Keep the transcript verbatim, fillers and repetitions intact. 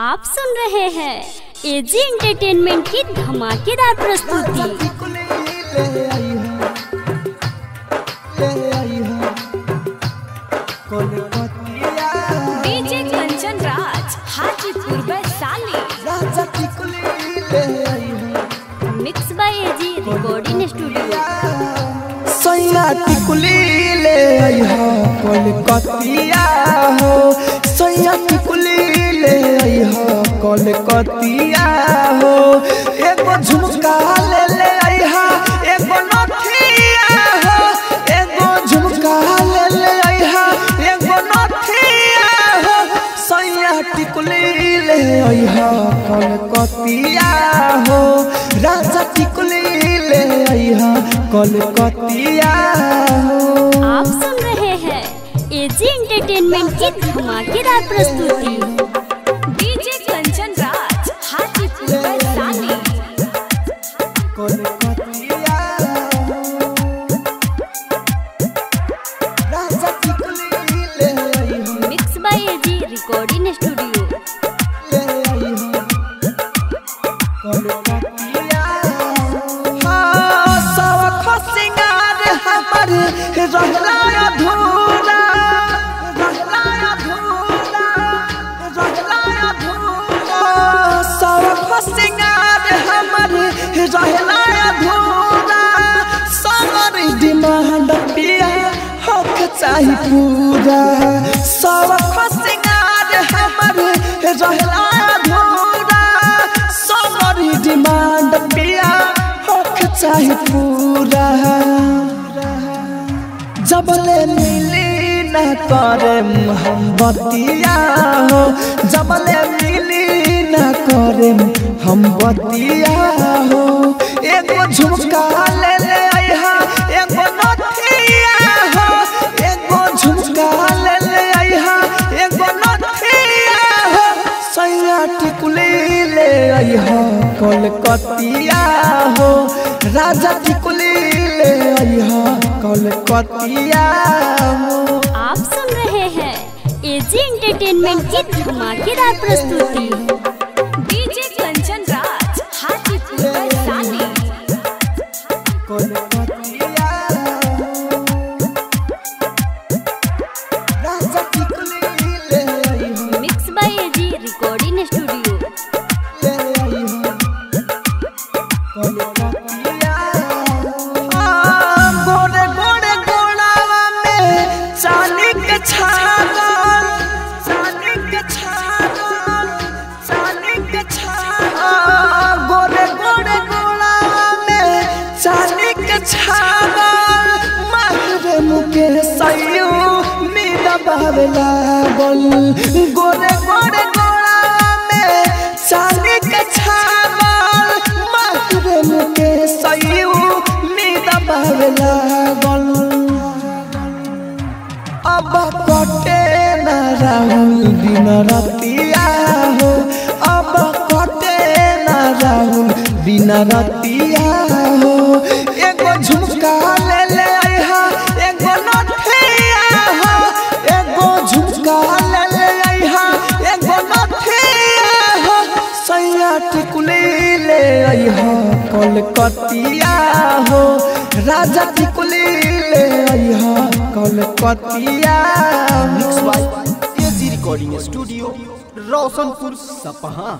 आप सुन रहे हैं एजी एंटरटेनमेंट की धमाकेदार प्रस्तुति। Mix by AG recording studio. सैया टिकुली ले आई हो कोलकातिया हो, सैया टिकुली ले आई हो कोलकातिया हो, एक झुमका ले ले आई हो एक नथिया हो, एक झुमका ले ले आई हो एक नथिया हो, सैया टिकुली ले आई हो कोलकातिया हो, राजा टिकुली ले आई हो कोलकातिया। आप सुन रहे हैं एजी एंटरटेनमेंट की धमाकेदार प्रस्तुति। डीजे कंचन राज हाजीपुर बसानी कोलकातिया, राजा टिकुली ले आई हो। Mix by AG recording studio. ले आई हो कोलकातिया, रखना अधूरा रखना अधूरा रखना अधूरा, सब सिंगार हमर रहना अधूरा, सामर डिमांड पिया हक चाही पूरा, सब सिंगार हमर रहना अधूरा, सामर डिमांड पिया हक चाही पूरा। जबले मिली न करे मोहब्बतिया हो, जबले मिली न करे मोहब्बतिया हो, एक झुमका ले ले आई हो एक नथिया हो, एक झुमका ले ले आई हो एक नथिया हो, सैया टिकुली ले आई हो कोलकातिया हो, राजा टिकुली ले आई हो कोलकातिया। आप सुन रहे हैं एजी एंटरटेनमेंट की धमाकेदार प्रस्तुति। डीजे कंचन राज हाजीपुर बसानी कोलकातिया, राजा टिकुली ले आई हो। Mix by AG recording studio. ले आई हो कोलकातिया, लागल गोरे गोरे गोला में चांदी के छागल, माथे मुके सयू नींद बावे लागल, अब कटे न राहुल दिन रतिया हो, अब कटे न राहुल दिन रतिया हो, एगो झुमका ले ले आई हो एगो नथिया हो, झुमका ले ले आई हो एक नथिया हो, सैया टिकुली ले आई हो कोलकातिया हो, राजा टिकुली ले आई हो कोलकातिया। Mix by AG recording studio, Roshanpur Sapaha.